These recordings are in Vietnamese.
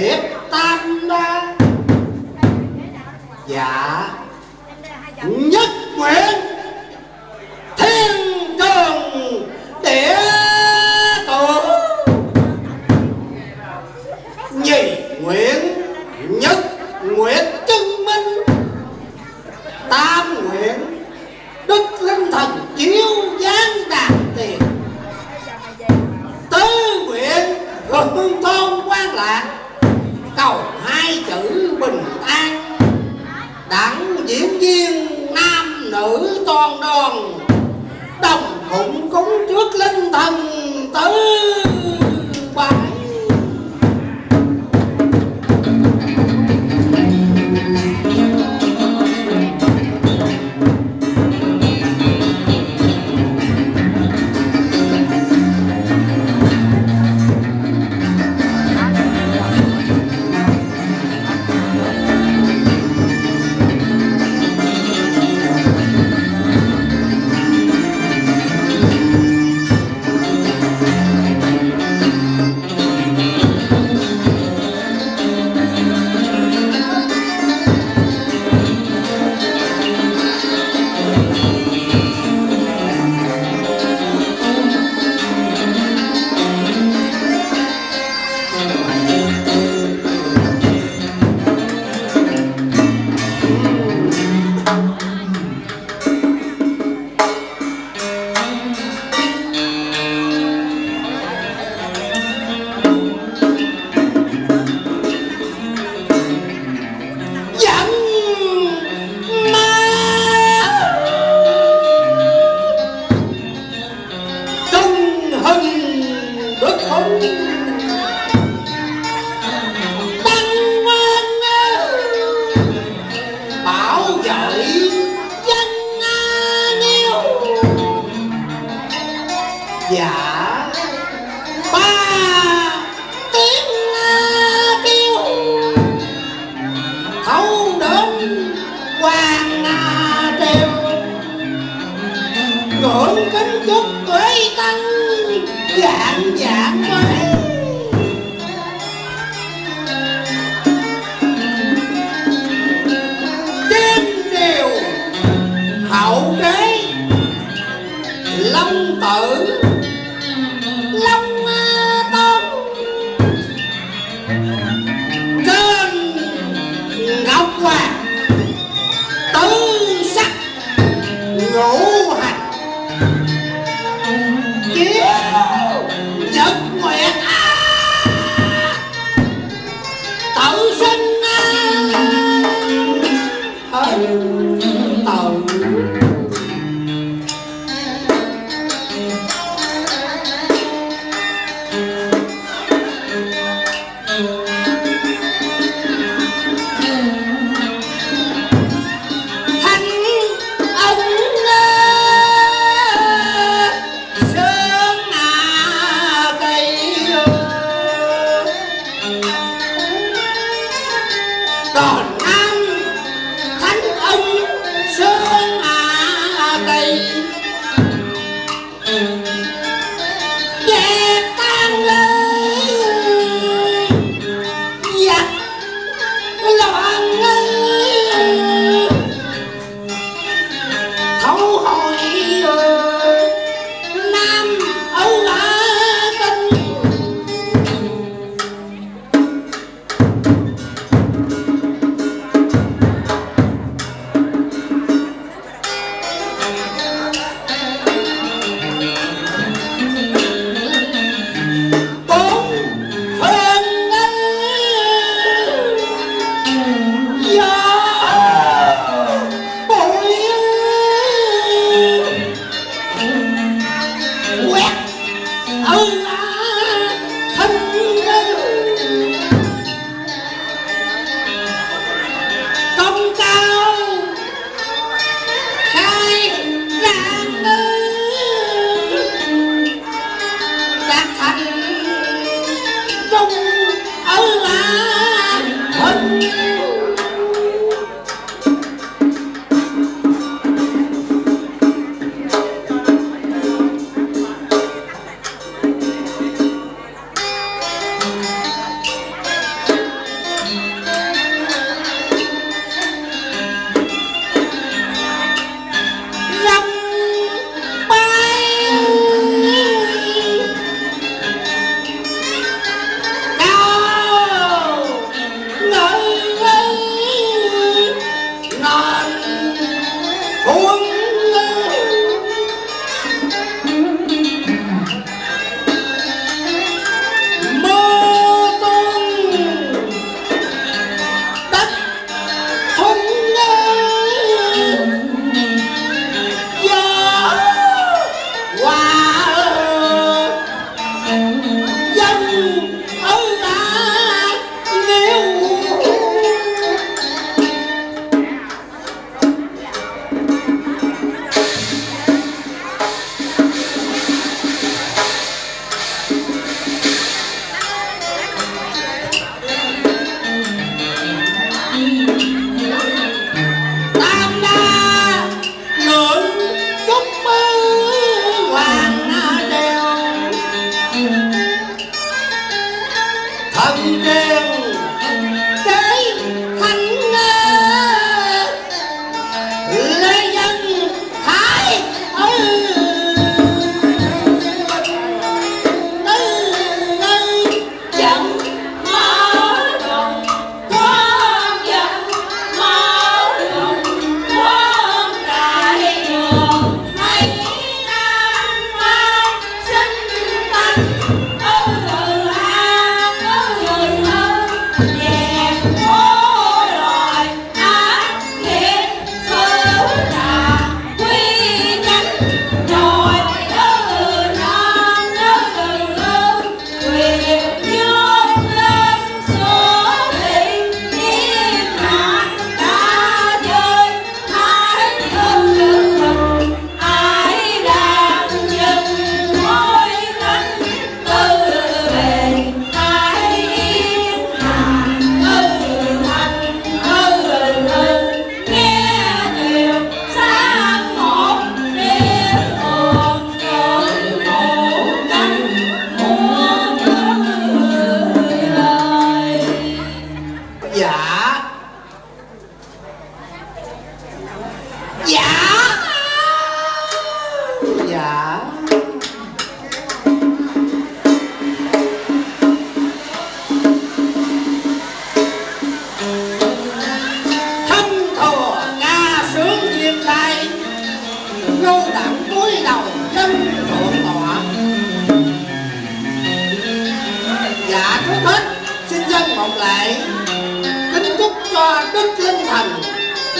thiệt tâm đó. Dạ nhất nguyện thiên trường địa tổ, nhị nguyện nhất nguyện chứng minh, tam nguyện đức linh thần chiếu giáng đạt tiền, tứ nguyện hương thôn quan lạc, cầu hai chữ bình an, đẳng diễn viên nam nữ toàn đoàn, đồng phụng cúng trước linh thần tứ bái. Nhật nguyện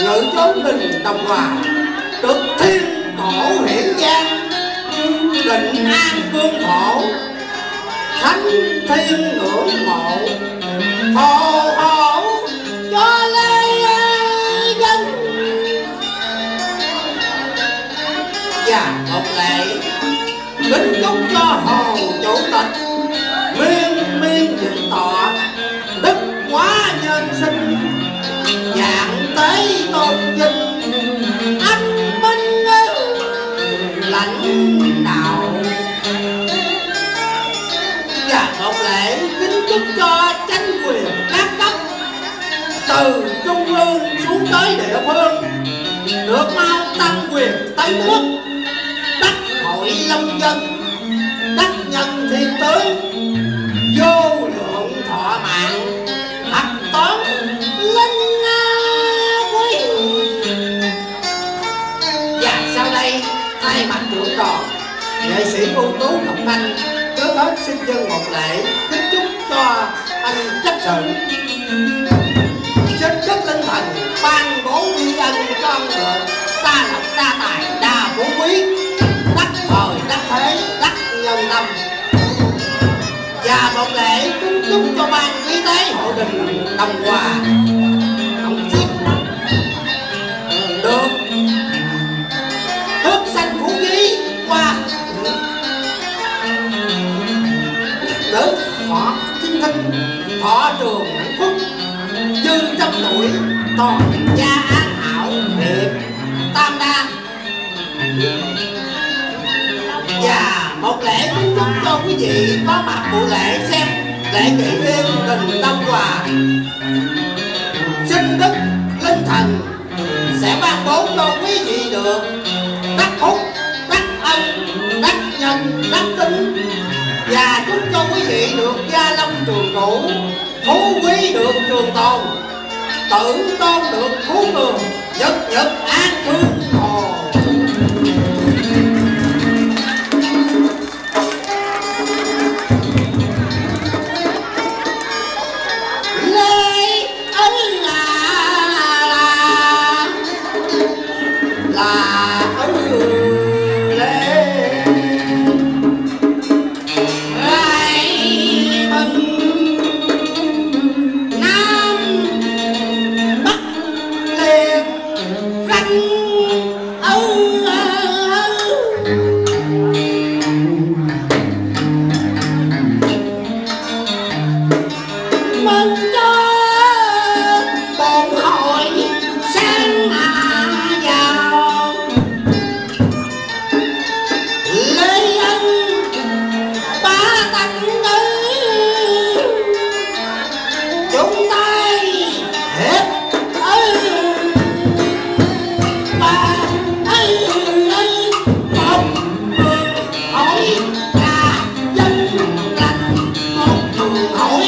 sự chốn Đình Đông Hoà, được thiên cổ hiển giang, định an cương thổ, thánh thiên ngưỡng mộ, phò hộ cho lê dân. Và một lệ kính chúc cho Hồ Chủ tịch miên miên dịnh tọa, đức hóa nhân sinh, dạng tế tôn vinh, anh minh lãnh đạo. Và một lễ kính chúc cho chính quyền các cấp từ trung ương xuống tới địa phương được mau tăng quyền tới nước, đắc hội long dân, đắc nhân thiên tướng, vô lượng thọ mạng, thập toán linh quý. Và sau đây thay mặt trưởng đoàn, nghệ sĩ ưu tú Ngọc Thanh trước hết xin dâng một lễ kính chúc cho anh chấp sự trên chất linh thần ban bố vi dân cho ông được đa lộc đa tài đa phú quý, đắc thời đắc thế đắc nhân tâm. Và một lễ kính chúc cho ban y tế hội Đình Đông Hoà ông Chiết được phước sanh phú quý qua được thọ chính thinh, thọ trường hạnh phúc, dư trăm tuổi, toàn gia an hảo, hiệp tam đa. Và một lễ kính chúc cho quý vị có mặt buổi lễ xem lễ kỷ niệm Đình Đông Hoà, xin đức linh thần sẽ ban bố cho quý vị được đắc phúc, đắc ân, đắc nhân, đắc tính. Và chúc cho quý vị được gia long trường cửu, phú quý được trường tồn, tử tôn được phú cường, nhật nhật an cư. Hãy subscribe cho kênh Đình Đông Hoà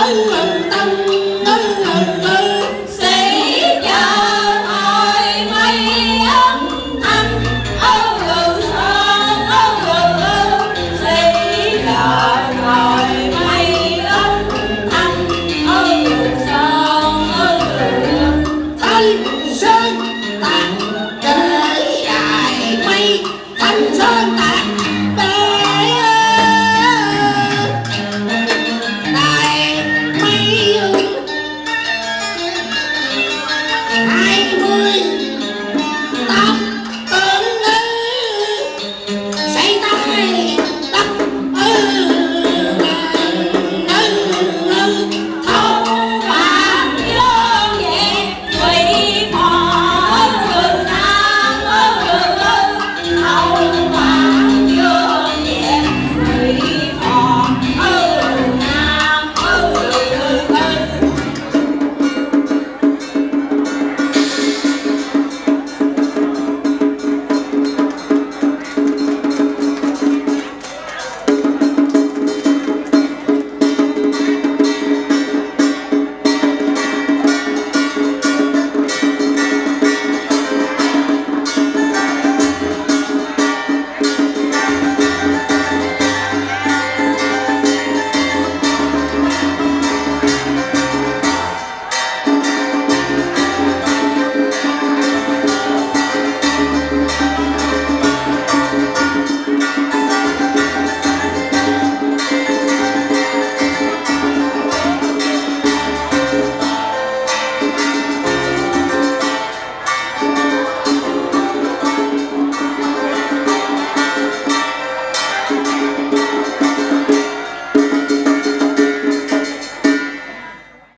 Hãy subscribe